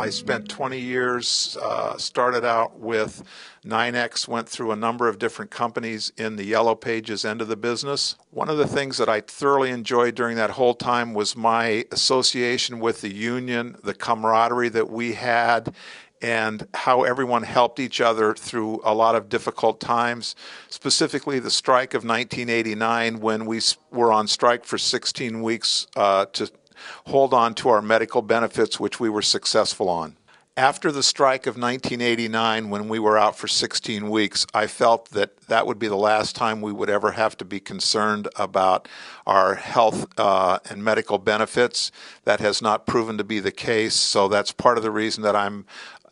I spent 20 years, started out with 9X, went through a number of different companies in the Yellow Pages end of the business. One of the things that I thoroughly enjoyed during that whole time was my association with the union, the camaraderie that we had, and how everyone helped each other through a lot of difficult times, specifically the strike of 1989 when we were on strike for 16 weeks to hold on to our medical benefits, which we were successful on. After the strike of 1989, when we were out for 16 weeks, I felt that that would be the last time we would ever have to be concerned about our health and medical benefits. That has not proven to be the case, so that's part of the reason that I'm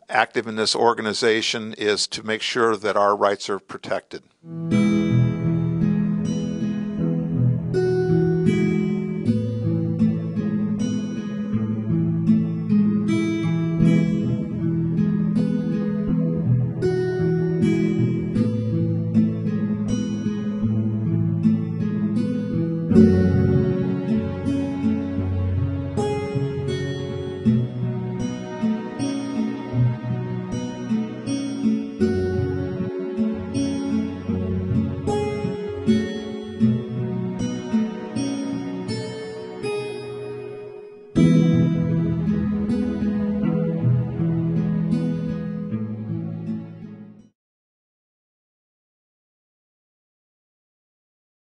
active in this organization, is to make sure that our rights are protected.